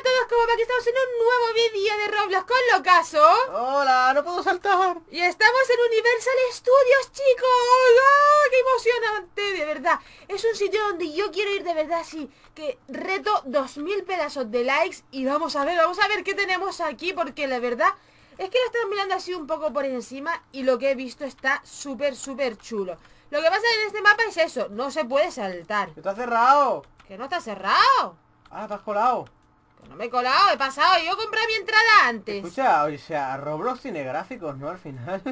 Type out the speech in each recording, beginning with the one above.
a todos, como para que estamos en un nuevo vídeo de Roblox con lo caso. Hola, no puedo saltar. Y estamos en Universal Studios, chicos. ¡Oh, qué emocionante! De verdad, es un sitio donde yo quiero ir de verdad, sí. Que reto 2000 pedazos de likes. Y vamos a ver qué tenemos aquí, porque la verdad es que lo están mirando así un poco por encima y lo que he visto está súper, súper chulo. Lo que pasa en este mapa es eso, no se puede saltar. ¡Está cerrado! ¡Que no está cerrado! Ah, te has colado. Que no me he colado, he pasado, yo compré mi entrada antes. Escucha, o sea, Roblox tiene gráficos, ¿no? Al final.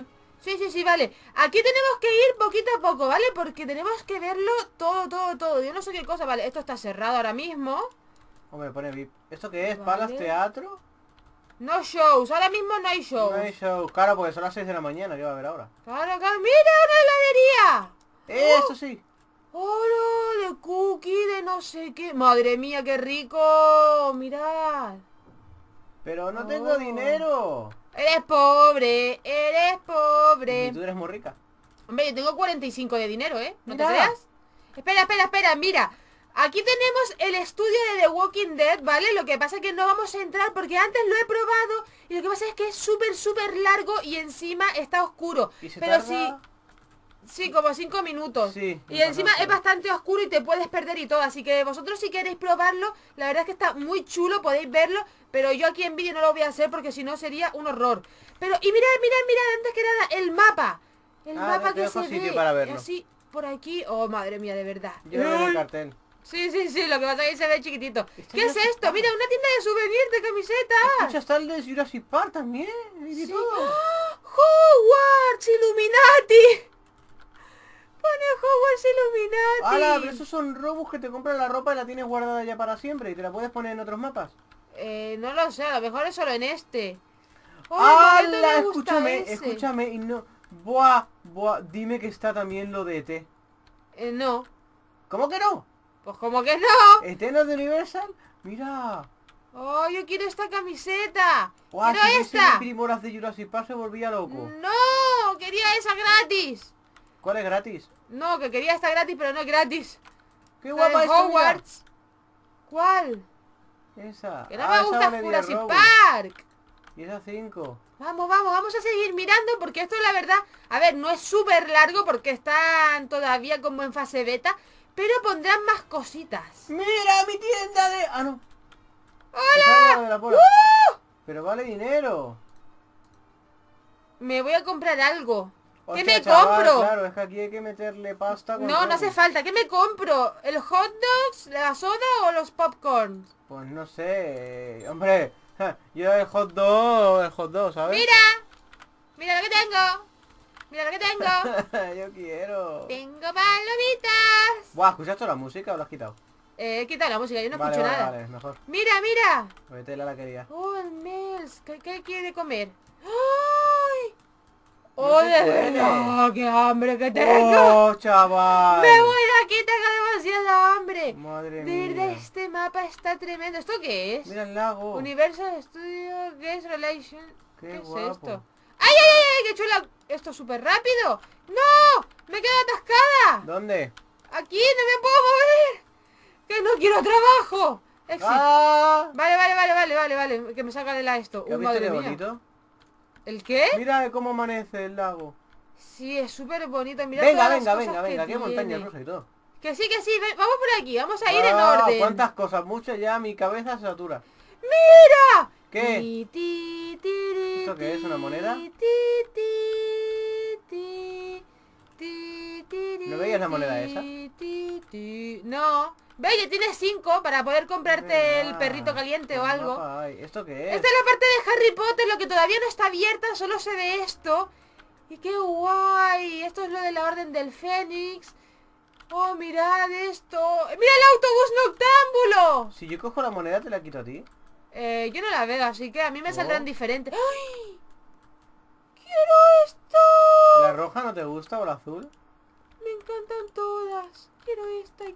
Sí, sí, sí, vale. Aquí tenemos que ir poquito a poco, ¿vale? Porque tenemos que verlo todo, todo, todo. Yo no sé qué cosa, vale, esto está cerrado ahora mismo. Hombre, pone VIP. ¿Esto qué es? Vale. ¿Palas teatro? No shows, ahora mismo no hay shows. No hay shows, claro, porque son las 6 de la mañana, ¿qué va a haber ahora? Claro, claro, mira, una heladería. Eso sí. Oro de cookie, de no sé qué. Madre mía, qué rico. Mirad. Pero no tengo dinero. Eres pobre, eres pobre. Y tú eres muy rica. Hombre, yo tengo 45 de dinero, ¿eh? ¿No te creas? Espera, espera, espera, mira. Aquí tenemos el estudio de The Walking Dead, ¿vale? Lo que pasa es que no vamos a entrar porque antes lo he probado. Y lo que pasa es que es súper, súper largo y encima está oscuro. ¿Y se tarda? Sí, como 5 minutos. Sí, y encima es bastante oscuro y te puedes perder y todo. Así que vosotros si queréis probarlo, la verdad es que está muy chulo, podéis verlo. Pero yo aquí en vídeo no lo voy a hacer porque si no sería un horror. Pero, y mirad, mirad, mirad, antes que nada, el mapa. El mapa que se ve para verlo. Así, por aquí. Oh, madre mía, de verdad. Yo veo el cartel. Sí, sí, sí, lo que pasa es que se ve chiquitito. ¿Qué es esto? Mira, una tienda de souvenirs de camisetas. Escucha, está el de Jurassic Park también. Y todo. ¡Hogwarts! ¡Illuminati! Pone Hogwarts Illuminati. ¡Hala! Pero esos son robos que te compran la ropa y la tienes guardada ya para siempre. ¿Y te la puedes poner en otros mapas? No lo sé, a lo mejor es solo en este. ¡Hala! Escúchame, escúchame y no... Buah, buah, dime que está también lo de ET. No. ¿Cómo que no? Pues como que no. ¿ET no es de Universal? Mira. ¡Oh, yo quiero esta camiseta! ¡Guau! ¡Quiero esta! Primoras de Jurassic Park se volvía loco. ¡No! ¡Quería esa gratis! ¿Cuál es gratis? No, que quería estar gratis, pero no es gratis. ¡Qué guapa es Hogwarts! ¿Cuál? Esa. Que no me gusta Jurassic Park. Y esa 5. Vamos, vamos, vamos a seguir mirando porque esto la verdad... A ver, no es súper largo porque están todavía como en fase beta, pero pondrán más cositas. ¡Mira mi tienda de...! ¡Ah, no! ¡Hola! Pero vale dinero. Me voy a comprar algo. ¿Qué me compro? Claro, es que aquí hay que meterle pasta. No, no hace falta. ¿Qué me compro? ¿El hot dogs, la soda o los popcorns? Pues no sé. Hombre, yo el hot dog, ¿sabes? Mira, mira lo que tengo. Mira lo que tengo. Yo quiero. Tengo palomitas. Buah, ¿escuchaste la música o la has quitado? He quitado la música, yo no escucho nada. Vale, mejor. Mira, mira. Vete la quería. Oh, el Mels. ¿Qué quiere comer? ¡Ay! ¡Oh, de verdad! ¡Qué hambre que tengo! ¡Oh, chaval! ¡Me voy de aquí! ¡Tengo demasiado hambre! ¡Madre mía! De verdad, este mapa está tremendo. ¿Esto qué es? ¡Mira el lago! Universal Studios Guest Relation... ¿Qué es esto? ¡Ay, ay, ay! ¡Qué chula! ¡Esto es súper rápido! ¡No! ¡Me quedo atascada! ¿Dónde? ¡Aquí! ¡No me puedo mover! ¡Que no quiero trabajo! ¡Exit! ¡Ah! Vale, vale, vale, vale, vale, vale. Que me salga de la esto. ¡Madre mía! ¿El qué? Mira cómo amanece el lago. Sí, es súper bonito. Mira, venga, aquí hay montaña rusa y todo. Que sí, vamos por aquí, vamos a ir en orden. ¿Cuántas cosas? Muchas ya, mi cabeza se satura. ¡Mira! ¿Qué? ¿Esto qué es? ¿Una moneda? ¿No veías la moneda esa? No. Ve, ya tienes 5 para poder comprarte el perrito caliente o algo. Ay, ¿esto qué es? Esta es la parte de Harry Potter, lo que todavía no está abierta, solo se ve esto. Y qué guay. Esto es lo de la Orden del Fénix. Oh, mirad esto. ¡Mira el autobús noctámbulo! Si yo cojo la moneda, ¿te la quito a ti? Yo no la veo, así que a mí me saldrán diferentes. ¡Ay! ¡Quiero esto! ¿La roja no te gusta o la azul? Me encantan todas.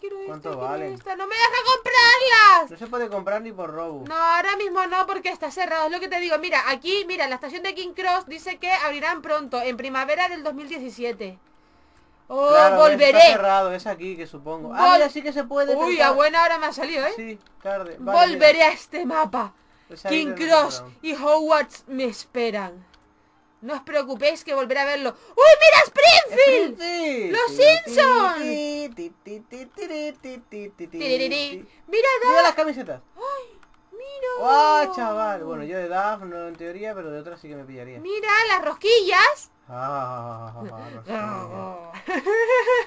Quiero esta, valen? Esta. ¡No me deja comprarlas! No se puede comprar ni por robo. No, ahora mismo no, porque está cerrado. Es lo que te digo. Mira, aquí, mira, la estación de King Cross dice que abrirán pronto, en primavera del 2017. Oh, claro, volveré. Está cerrado, es aquí que supongo. Ah, mira, sí que se puede. Uy, a buena hora me ha salido, ¿eh? Sí, tarde. Vale, volveré a este mapa. Pues King Cross y Hogwarts me esperan. No os preocupéis que volveré a verlo. ¡Uy, mira Springfield! ¡Springfield! ¡Los Simpsons! ¡Mira, Duff! ¡Mira las camisetas! ¡Ay, mira! ¡Guau, chaval! Bueno, yo de Duff no en teoría, pero de otras sí que me pillaría. ¡Mira, las rosquillas!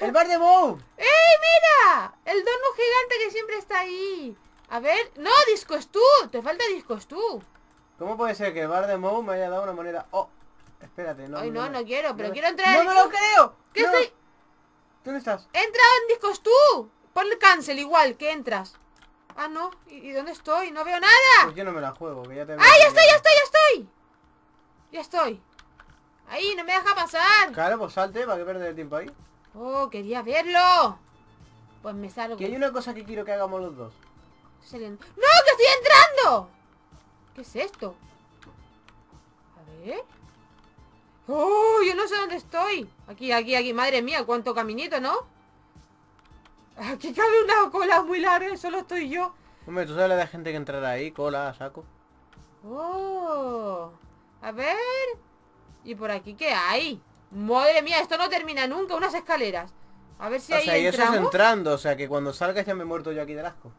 ¡El bar de Moe! ¡Ey, mira! El donut gigante que siempre está ahí. A ver... ¡No, Disco Stu! ¡Te falta Disco Stu! ¿Cómo puede ser que el bar de Moe me haya dado una moneda? ¡Oh! Espérate, no. Ay, no, no quiero, pero quiero entrar. ¡No me lo creo! ¿Qué estoy? ¿Dónde estás? ¡Entra en Discos tú! Ponle cancel igual, que entras. Ah, no. ¿Y dónde estoy? ¡No veo nada! Pues yo no me la juego, que ya te... ¡Ah, ya estoy, ya estoy, ya estoy! Ya estoy. Ahí, no me deja pasar. Claro, pues salte, ¿para qué perder el tiempo ahí? Oh, quería verlo. Pues me salgo. Que hay una cosa que quiero que hagamos los dos. ¡No, que estoy entrando! ¿Qué es esto? A ver... ¡Oh! Yo no sé dónde estoy. Aquí, aquí, aquí. Madre mía, cuánto caminito, ¿no? Aquí cabe una cola muy larga. Solo estoy yo. Hombre, tú sabes la de gente que entrará ahí. Cola, saco. ¡Oh! A ver... ¿Y por aquí qué hay? Madre mía, esto no termina nunca. Unas escaleras. A ver si ahí entramos. O sea, y eso es entrando. O sea, que cuando salgas ya me he muerto yo aquí del asco.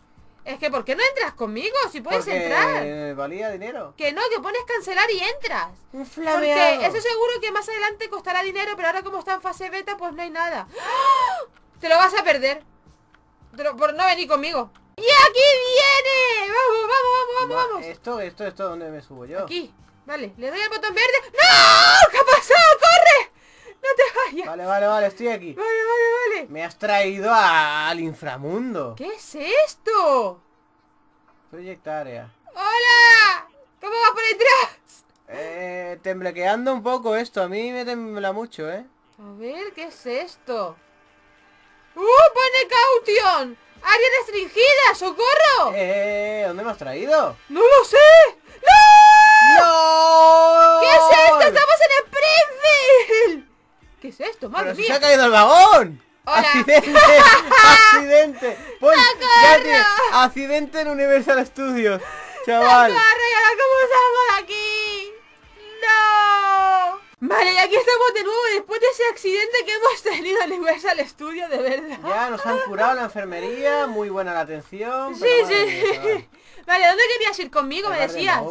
Es que ¿por qué no entras conmigo? Si puedes entrar. Porque valía dinero. Que no, que pones cancelar y entras. Un flameado. Porque eso seguro que más adelante costará dinero, pero ahora como está en fase beta, pues no hay nada. ¡Oh! Te lo vas a perder. Por no venir conmigo. ¡Y aquí viene! ¡Vamos, vamos, vamos, vamos! Esto, ¿dónde me subo yo? Aquí. Vale, le doy al botón verde. ¡No! ¿Qué ha pasado? ¡Corre! No te vayas. Vale, vale, vale, estoy aquí. Vale, vale, vale. Me has traído al inframundo. ¿Qué es esto? Project Aria. ¡Hola! ¿Cómo vas por detrás? Temblequeando un poco esto. A mí me tembla mucho, ¿eh? A ver, ¿qué es esto? ¡Uh! ¡Pone caution! ¡Área restringida! ¡Socorro! ¿Dónde me has traído? ¡No lo sé! ¡No! ¡No! ¿Qué es esto? ¡Estamos en Springfield! ¿Qué es esto? ¡Madre mía! ¡Se ha caído el vagón! Hola. ¡Accidente! ¡Accidente! Pues, ¡accidente en Universal Studios! ¡Chaval! ¿Cómo salgo de aquí? ¡No! Vale, y aquí estamos de nuevo después de ese accidente que hemos tenido en Universal Studios, de verdad. Ya nos han curado la enfermería, muy buena la atención. Sí, sí. Vale, ¿dónde querías ir conmigo? Me decías.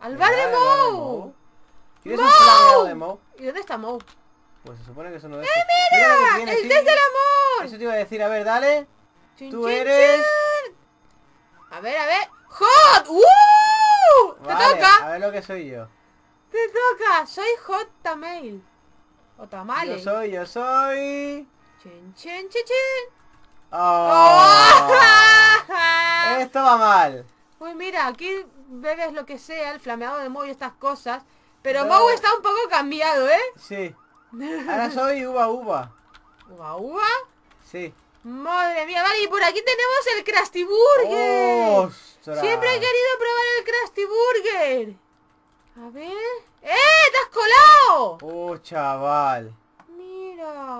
¡Al bar de Moe! ¿Quieres un plano de Moe? ¿Y dónde está Moe? Pues se supone que eso no es... ¡Mira! ¡El test del amor! Eso te iba a decir, a ver, dale. Chin, tú chin, eres... Chin. A ver, a ver. ¡Hot! ¡Uh! Vale, ¡te toca! A ver lo que soy yo. ¡Te toca! Soy Hot Tamale. O Tamale. Yo soy... Chin, chin, chin, chin. Oh. Esto va mal. Uy, mira, aquí bebes lo que sea, el flameado de Moe y estas cosas. Pero no. Moe está un poco cambiado, ¿eh? Sí. Ahora soy uva uva. ¿Uva uva? Sí. Madre mía, vale, y por aquí tenemos el Krusty Burger. ¡Ostras! Siempre he querido probar el Krusty Burger. A ver... ¡Eh! ¡Te has colado! ¡Oh, chaval! Mira...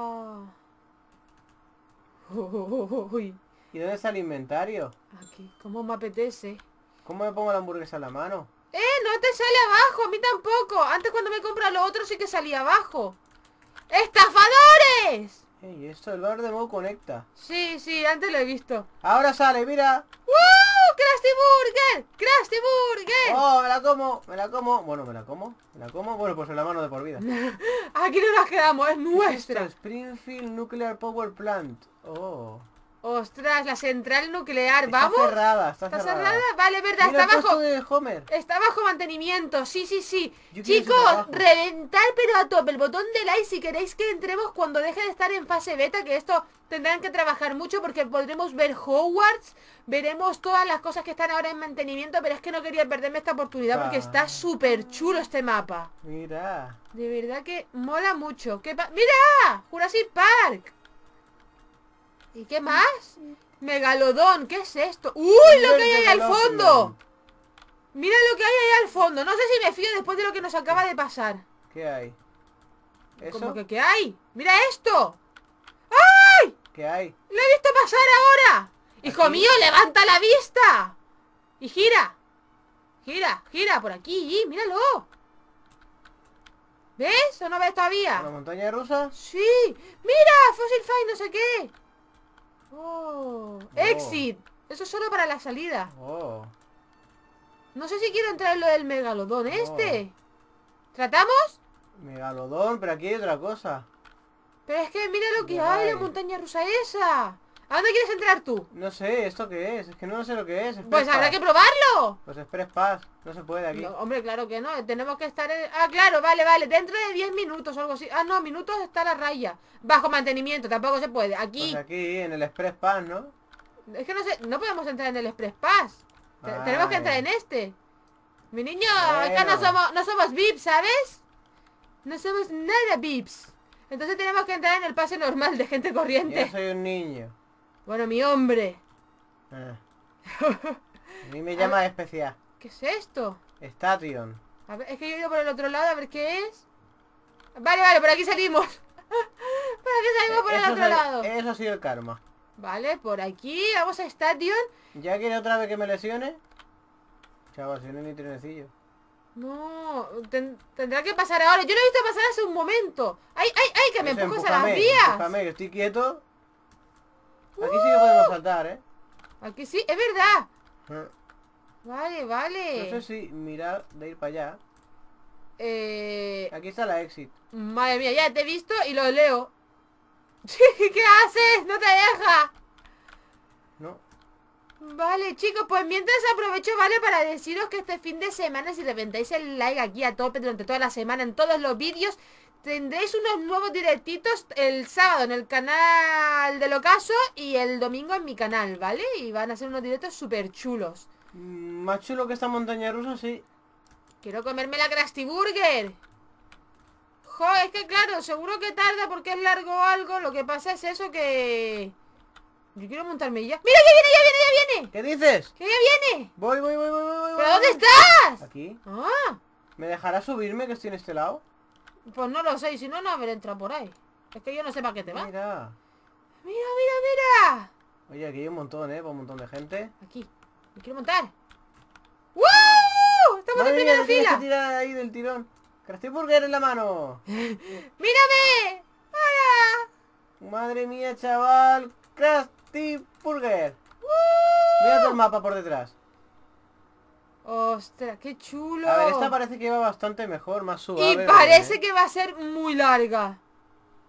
Uy. ¿Y dónde está el inventario? Aquí, como me apetece. ¿Cómo me pongo la hamburguesa en la mano? No te sale abajo, a mí tampoco. Antes cuando me compra lo otro sí que salía abajo. ¡Estafadores! Ey, esto el bar de Moe conecta. Sí, sí, antes lo he visto. Ahora sale, mira. ¡Uh! ¡Krusty Burger! ¡Krusty Burger! ¡Oh, me la como! ¡Me la como! Bueno, me la como, me la como. Bueno, pues en la mano de por vida. Aquí no nos quedamos, es nuestra. Springfield Nuclear Power Plant. Oh. Ostras, la central nuclear, vamos. Está cerrada, está cerrada. Vale, verdad, mira, está abajo. De Homer. Está bajo mantenimiento, sí, sí, sí. Yo chicos, reventar pero a tope el botón de like si queréis que entremos cuando deje de estar en fase beta, que esto tendrán que trabajar mucho porque podremos ver Hogwarts, veremos todas las cosas que están ahora en mantenimiento, pero es que no quería perderme esta oportunidad porque está súper chulo este mapa. Mira. De verdad que mola mucho. ¿Qué ¡Mira! Jurassic Park. ¿Y qué más? Megalodón, ¿qué es esto? ¡Uy, lo que hay ahí al fondo! Mira lo que hay ahí al fondo. No sé si me fío después de lo que nos acaba de pasar. ¿Qué hay? ¿Eso? ¿Cómo que qué hay? ¡Mira esto! que hay. ¡Lo he visto pasar ahora! ¡Hijo mío, levanta la vista! Y gira. Gira, gira por aquí, míralo. ¿Ves? ¿O no ves todavía? ¿La montaña rusa? Sí. ¡Mira! Fossil Find no sé qué. Oh. Exit. Eso es solo para la salida. Oh. No sé si quiero entrar en lo del megalodón este. ¿Tratamos? Megalodón, pero aquí hay otra cosa. Pero es que mira lo que hay, la montaña rusa esa. ¿A dónde quieres entrar tú? No sé, ¿esto qué es? Es que no sé lo que es. Pues habrá que probarlo. Pues Express Pass, no se puede aquí. No, hombre, claro que no, tenemos que estar en... Ah, claro, vale, vale, dentro de 10 minutos o algo así. Ah, no, minutos está la raya. Bajo mantenimiento, tampoco se puede. Aquí. Pues aquí, en el Express Pass, ¿no? Es que no sé, no podemos entrar en el Express Pass. Tenemos que entrar en este. Mi niño, acá no somos VIPs, ¿sabes? No somos nada VIPs. Entonces tenemos que entrar en el pase normal de gente corriente. Yo soy un niño. Bueno, mi hombre. A mí me llama ver, especial. ¿Qué es esto? Station. A ver, es que yo he ido por el otro lado a ver qué es. Vale, vale, por aquí salimos. Por aquí salimos por el otro lado. Eso ha sido el karma. Vale, por aquí, vamos a Station. ¿Ya quiere otra vez que me lesione? Chaval, si no es ni trenecillo. No, tendrá que pasar ahora. Yo lo he visto pasar hace un momento. ¡Ay, ay, ay! ¡Que me empujas a las vías! Empújame, que estoy quieto. Aquí sí que podemos saltar, ¿eh? Aquí sí, es verdad. Vale, vale. No sé si mirar de ir para allá. Aquí está la exit. Madre mía, ya te he visto y lo leo. ¿Qué haces? No te deja. No. Vale, chicos, pues mientras aprovecho, vale, para deciros que este fin de semana, si reventáis el like aquí a tope durante toda la semana en todos los vídeos, tendréis unos nuevos directitos el sábado en el canal del Ocaso y el domingo en mi canal, ¿vale? Y van a ser unos directos súper chulos. Más chulo que esta montaña rusa, sí. Quiero comerme la Krusty Burger. Jo, es que claro, seguro que tarda porque es largo o algo. Lo que pasa es eso que... Yo quiero montarme ya. ¡Mira, ya viene, ya viene, ya viene! ¿Qué dices? ¡Que ya viene! Voy, voy, voy, voy, voy. ¿Pero dónde estás? Aquí. Ah. ¿Me dejará subirme que estoy en este lado? Pues no lo sé, y si no, no habré entrado por ahí. Es que yo no sé para qué te va. Mira, mira, mira, mira. Oye, aquí hay un montón, ¿eh? Un montón de gente. Aquí. Me quiero montar. ¡Woo! Estamos en primera fila. Tienes que tirar ahí del tirón. Krusty Burger en la mano. ¡Mírame! ¡Para! Madre mía, chaval. Krusty Burger. ¡Woo! Mira todo el mapa por detrás. Ostras, qué chulo. A ver, esta parece que va bastante mejor, más suave. Y parece que va a ser muy larga.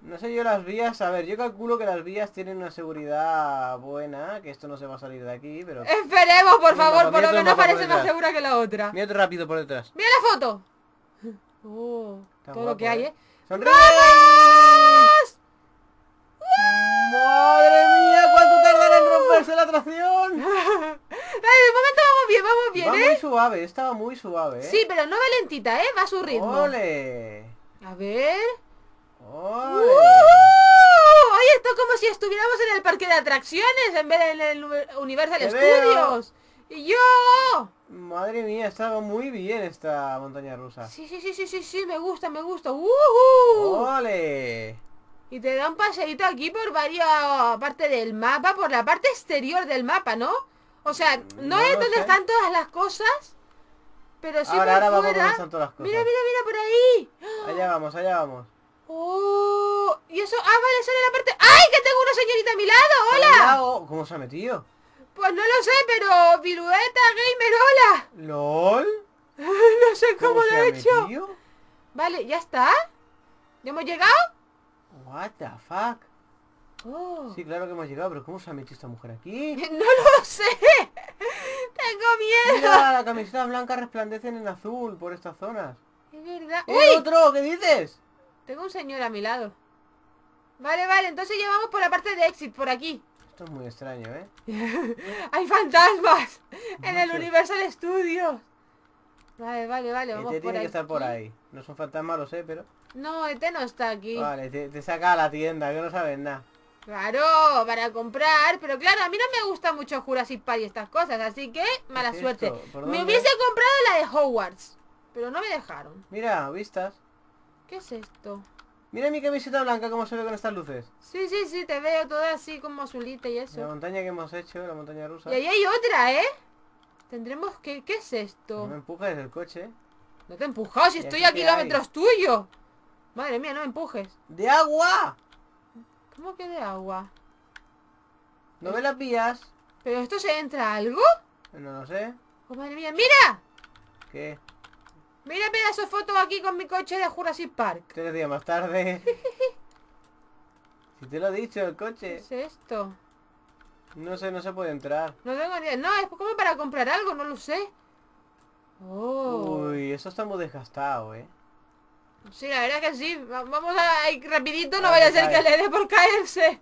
No sé yo las vías, a ver, yo calculo que las vías tienen una seguridad buena, que esto no se va a salir de aquí, pero... Esperemos, por favor, por lo menos parece más segura que la otra. Mira otro rápido por detrás. Mira la foto. Oh, todo lo que hay, ¿eh? ¡Sonríe! ¡Vamos! ¡Madre mía! ¿Cuánto tardará en romperse la atracción? De momento vamos bien, va muy suave, estaba muy suave, ¿eh? Sí, pero no va lentita, ¿eh? Va a su ritmo. ¡Ole! A ver... ¡Ole! Oye, esto es como si estuviéramos en el parque de atracciones en vez de en el Universal Studios. ¡Y yo! Madre mía, estaba muy bien esta montaña rusa. Sí, sí, sí, sí, sí, sí, me gusta, me gusta. ¡Ole! Y te da un paseíto aquí por varias partes del mapa, por la parte exterior del mapa, ¿no? O sea, no es donde están todas las cosas, pero sí por fuera. Mira, mira, mira, por ahí. Allá vamos, allá vamos. Oh, y eso, vale, esa era la parte. ¡Ay, que tengo una señorita a mi lado! ¡Hola! ¿Cómo se ha metido? Pues no lo sé, pero pirueta, gamer, hola. ¿Lol? No sé cómo lo he hecho. Vale, ya está. ¿Ya hemos llegado? What the fuck? Oh. Sí, claro que hemos llegado, pero ¿cómo se ha metido esta mujer aquí? ¡No lo sé! ¡Tengo miedo! Mira, la camiseta blanca resplandece en azul por estas zonas. Es verdad. ¡Uy! ¡Otro! ¿Qué dices? Tengo un señor a mi lado. Vale, vale, entonces ya vamos por la parte de exit, por aquí. Esto es muy extraño, ¿eh? ¡Hay fantasmas! ¡En el Universal Studios! Vale, vale, vale, vamos por ahí. Tiene que estar por ahí. No son fantasmas, lo sé, pero... No, este no está aquí. Vale, te saca a la tienda, que no sabes nada. Claro, para comprar. Pero claro, a mí no me gusta mucho Jurassic Park y estas cosas, así que mala suerte. Me hubiese comprado la de Hogwarts, pero no me dejaron. Mira, vistas. ¿Qué es esto? Mira mi camiseta blanca como se ve con estas luces. Sí, sí, sí, te veo toda así como azulita y eso. La montaña que hemos hecho, la montaña rusa. Y ahí hay otra, ¿eh? Tendremos que... ¿Qué es esto? No me empujes el coche. No te empujas, si estoy a kilómetros tuyos. Madre mía, no me empujes. ¡De agua! ¿Cómo que de agua? ¿No ves las vías? ¿Pero esto se entra algo? No lo sé. ¡Oh, madre mía! ¡Mira! ¿Qué? Mira pedazo de foto aquí con mi coche de Jurassic Park. 3 días más tarde. Si te lo he dicho, el coche. ¿Qué es esto? No sé, no se puede entrar. No tengo ni idea. No, es como para comprar algo, no lo sé. Oh. Uy, eso está muy desgastado, ¿eh? Sí, la verdad que sí. Vamos a ir rapidito, no vaya a ser que le dé por caerse.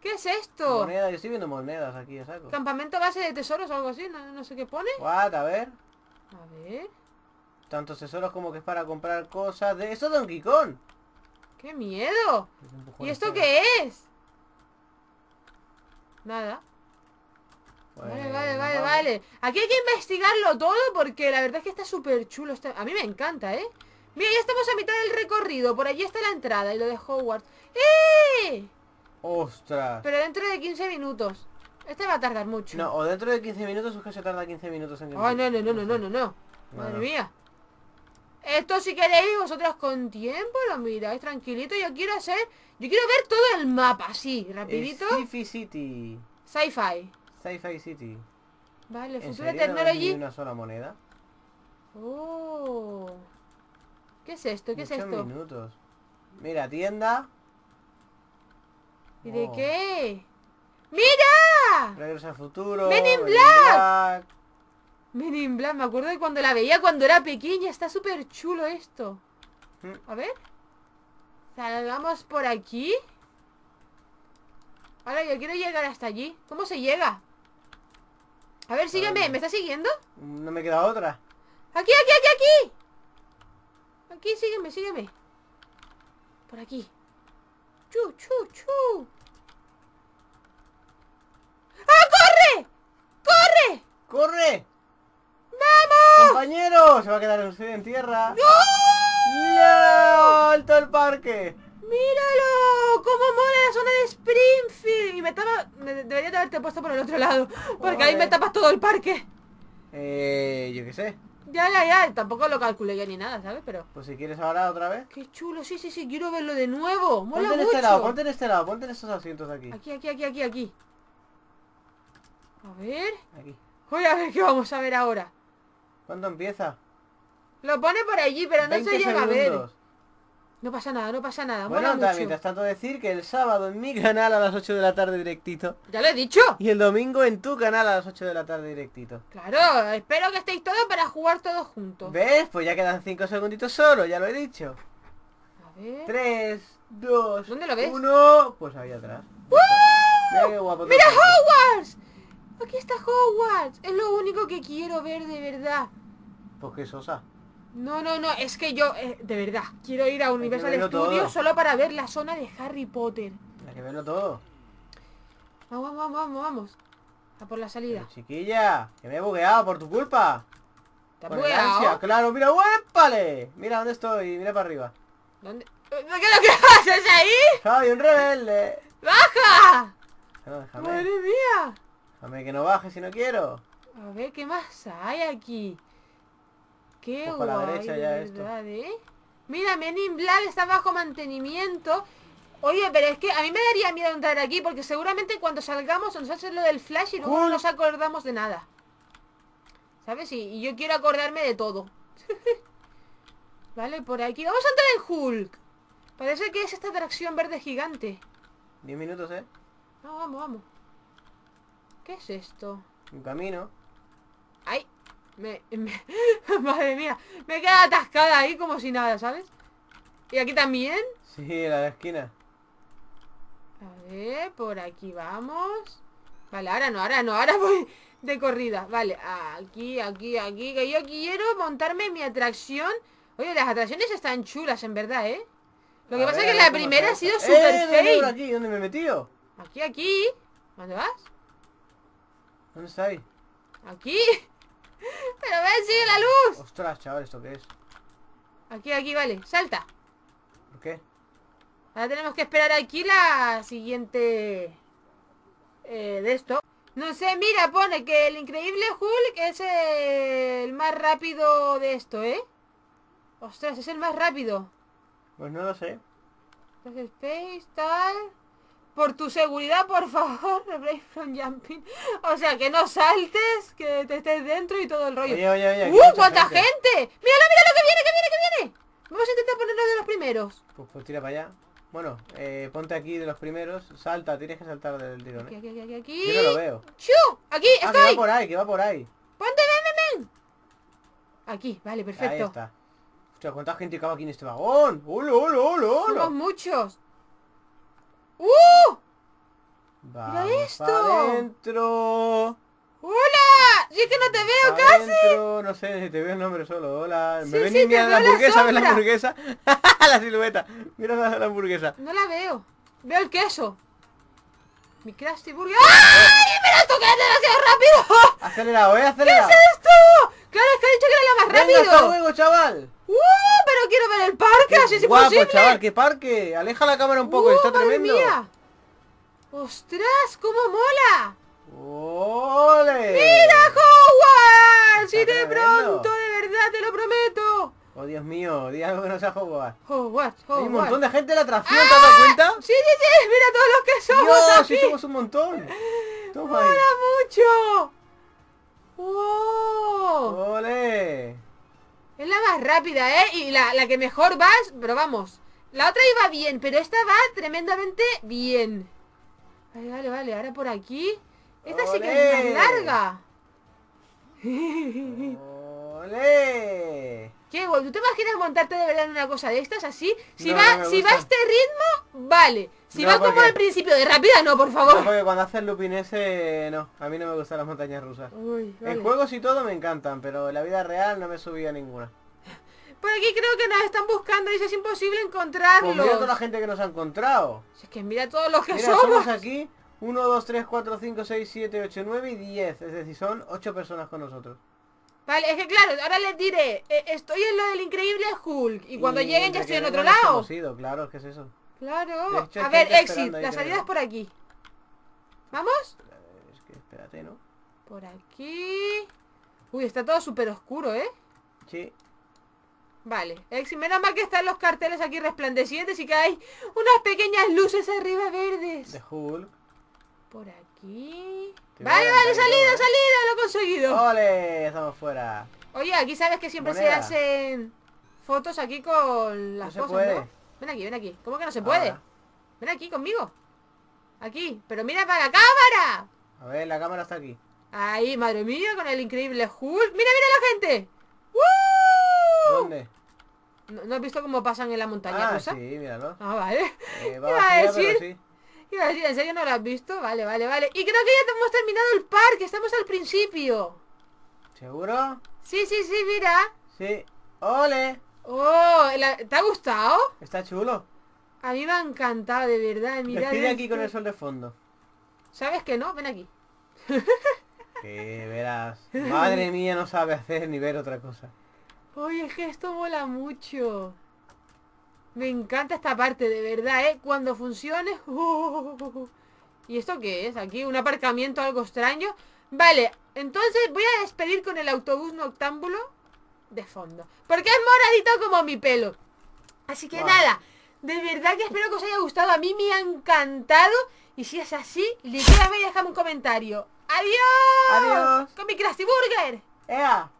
¿Qué es esto? Moneda, yo estoy viendo monedas aquí, saco. Campamento base de tesoros o algo así, no sé qué pone. What, a ver. A ver. Tantos tesoros como que es para comprar cosas de... ¡Eso es Donkey Kong! ¡Qué miedo! ¿Y esto qué es? Nada. Bueno, vale. Aquí hay que investigarlo todo porque la verdad es que está súper chulo. A mí me encanta, ¿eh? Mira, ya estamos a mitad del recorrido. Por allí está la entrada y lo de Hogwarts. ¡Eh! ¡Ostras! Pero dentro de 15 minutos. Este va a tardar mucho. No, o dentro de 15 minutos o que se tarda 15 minutos en... ¡Ay, no! Madre mía. Esto si queréis vosotros con tiempo lo miráis tranquilito. Yo quiero ver todo el mapa así, rapidito. Sci-Fi City. Sci-Fi City. Vale, Future Technology. Una sola moneda. Oh. ¿Qué es esto? ¿Qué es esto? Minutos. Mira, tienda. ¿Y de qué? ¡Mira! Regreso al futuro. Men in Black. Men in Black, me acuerdo de cuando la veía cuando era pequeña. Está súper chulo esto. A ver. Salgamos por aquí. Ahora yo quiero llegar hasta allí. ¿Cómo se llega? A ver, sígueme. ¿Me estás siguiendo? No me queda otra. ¡Aquí! Aquí, sígueme. Por aquí. ¡Chu! ¡Ah, ¡corre! ¡Vamos! ¡Compañero! Se va a quedar usted en tierra. ¡No! ¡Alto el parque! ¡Míralo! ¡Cómo mola la zona de Springfield! Y debería de haberte puesto por el otro lado. Porque ahí me tapas todo el parque. Yo qué sé. Ya. Tampoco lo calculé ya ni nada, ¿sabes? Pero... Pues si quieres ahora otra vez. ¡Qué chulo! Sí. Quiero verlo de nuevo. ¡Mola mucho! Ponte en este lado. Ponte en estos asientos aquí. Aquí. A ver... Aquí. Voy a ver qué vamos a ver ahora. ¿Cuándo empieza? Lo pone por allí, pero no se llega a ver. No pasa nada. Bueno, también te has tanto decir que el sábado en mi canal a las 8 de la tarde directito. Ya lo he dicho. Y el domingo en tu canal a las 8 de la tarde directito. Claro, espero que estéis todos para jugar todos juntos. ¿Ves? Pues ya quedan 5 segunditos solo, ya lo he dicho. A ver... 3, 2, 1... Pues ahí atrás. ¡Mira, qué guapo! ¡Mira Hogwarts! Aquí está Hogwarts. Es lo único que quiero ver de verdad. ¿Por qué sosa? No. Es que yo, de verdad, quiero ir a Universal Studios solo para ver la zona de Harry Potter. Hay que verlo todo. Vamos. A por la salida. Pero, chiquilla, que me he bugueado por tu culpa. ¿Te has bugueado? Claro, mira, ¡huépale! Mira dónde estoy, mira para arriba. ¿Dónde? ¿Qué es lo que haces ahí? Soy un rebelde. ¡Baja! No, déjame. ¡Madre mía! Déjame que no baje si no quiero. A ver, ¿qué más hay aquí? Qué pues guay, la derecha ya verdad, esto. Mira, Men in Black está bajo mantenimiento. Oye, pero es que a mí me daría miedo entrar aquí porque seguramente cuando salgamos nos hace lo del flash y luego no nos acordamos de nada. ¿Sabes? Y yo quiero acordarme de todo. Vale, por aquí. Vamos a entrar en Hulk. Parece que es esta atracción verde gigante. 10 minutos, ¿eh? No, vamos. ¿Qué es esto? Un camino. ¡Ay! Madre mía, me queda atascada ahí como si nada, ¿sabes? ¿Y aquí también? Sí, la de la esquina. A ver, por aquí vamos. Vale, ahora no, ahora voy de corrida. Vale, aquí, que yo quiero montarme en mi atracción. Oye, las atracciones están chulas, en verdad, ¿eh? Lo que pasa es que la primera ha sido súper fake. Aquí, ¿dónde me he metido? Aquí. ¿Dónde vas? ¿Dónde está ahí? Aquí. Pero ven, sigue la luz. Ostras, chaval, ¿esto qué es? Aquí, vale, salta. ¿Por qué? Ahora tenemos que esperar aquí la siguiente de esto. No sé, mira, pone que el increíble Hulk es el más rápido de esto, ¿eh? Ostras, es el más rápido. Pues no lo sé. Entonces, Space, tal... Por tu seguridad, por favor, refrain from jumping. O sea, que no saltes, que te estés dentro y todo el rollo. Oye, oye, oye. ¡Uh, cuánta gente! ¡Míralo, míralo, que viene, que viene, que viene! Vamos a intentar ponernos de los primeros. Pues tira para allá. Bueno, ponte aquí de los primeros. Salta, tienes que saltar del tirón. Aquí, aquí, aquí, aquí. Yo no lo veo. ¡Chu! ¡Aquí estoy! Que va por ahí, que va por ahí. ¡Ponte, ven, ven, ven! Aquí, vale, perfecto. Ahí está. Hostia, cuánta gente cabe aquí en este vagón. ¡Hola, hola, hola, hola! Somos muchos. ¡Uh! ¡Mira esto! ¡Adentro! ¡Hola! ¡Si es que no te veo casi! Adentro, no sé si te veo el nombre solo. ¡Hola! Sí, me ven y miran la hamburguesa, ¿ves la hamburguesa? La silueta. Mira la hamburguesa. No la veo. Veo el queso. Mi Krusty Burger. ¡Ay! ¡Me lo toqué demasiado rápido! Acelerado, acelerado. ¿Qué es esto? Claro, es que ha dicho que era la más rápido. ¡Venga, hasta luego, chaval! Pero quiero ver el parque, así es guapo, posible. Chaval, qué parque. Aleja la cámara un poco, está tremendo. Mía. Ostras, cómo mola. ¡Ole! ¡Mira, Hogwarts! Y de pronto, de verdad, te lo prometo. Oh, Dios mío, di algo que no sea Hogwarts. Hogwarts, Hogwarts. Hay un montón de gente en la atracción, ¿te has dado cuenta? Sí, sí, sí, mira todos los que somos. Dios, aquí. Sí, somos un montón. Toma. ¡Mola mucho! ¡Wow! ¡Ole! Es la más rápida, ¿eh? Y la que mejor vas, pero vamos. La otra iba bien, pero esta va tremendamente bien. Vale, vale, vale. Ahora por aquí. Esta ¡olé! Sí que es más larga. ¡Olé! Qué guay. ¿Tú te imaginas montarte de verdad en una cosa de estas así? Si, no, si va a este ritmo, vale. Si no, va como al principio de rápida, no, por favor. No, porque cuando haces looping ese, no. A mí no me gustan las montañas rusas. Uy, vale. En juegos y todo me encantan, pero en la vida real no me subí a ninguna. Por aquí creo que nos están buscando y es imposible encontrarlos. Pues mira toda la gente que nos ha encontrado. Si es que mira todos los que mira, somos aquí. 1, 2, 3, 4, 5, 6, 7, 8, 9 y 10. Es decir, son 8 personas con nosotros. Vale, es que claro, ahora les diré, estoy en lo del increíble Hulk. Y cuando lleguen ya estoy en otro lado. Claro, es que es eso. Claro. Hecho, a ver, exit, la salida es por aquí. ¿Vamos? Es que espérate, ¿no? Por aquí. Uy, está todo súper oscuro, ¿eh? Sí. Vale, exit, menos mal que están los carteles aquí resplandecientes y que hay unas pequeñas luces arriba verdes. De Hulk. Por aquí. Vale, vale, salida, salida, lo he conseguido. ¡Ole! Estamos fuera. Oye, aquí sabes que siempre se hacen fotos aquí con las cosas, ¿no? Ven aquí, ven aquí. ¿Cómo que no se puede? Ven aquí conmigo. Aquí. Pero mira para la cámara. A ver, la cámara está aquí. Ahí, madre mía, con el increíble Hulk. Mira, mira la gente. ¡Woo! ¿Dónde? ¿No has visto cómo pasan en la montaña rusa? Sí, míralo. Ah, vale. Iba a decir, ¿en serio no lo has visto? Vale, vale, vale. Y creo que ya hemos terminado el parque. Estamos al principio. ¿Seguro? Sí, sí, sí, mira. Sí. ¡Ole! Oh, ¿te ha gustado? Está chulo. A mí me ha encantado, de verdad. Despide aquí con el sol de fondo. ¿Sabes que no? Ven aquí. Que verás. Madre mía, no sabe hacer ni ver otra cosa. Oye, es que esto mola mucho. Me encanta esta parte, de verdad, ¿eh? Cuando funcione... ¿Y esto qué es? Aquí un aparcamiento algo extraño. Vale, entonces voy a despedir con el autobús noctámbulo de fondo, porque es moradito como mi pelo. Así que nada, de verdad que espero que os haya gustado. A mí me ha encantado. Y si es así, literalmente dejadme un comentario. ¡Adiós! ¡Adiós! ¡Con mi Krusty Burger! ¡Ea!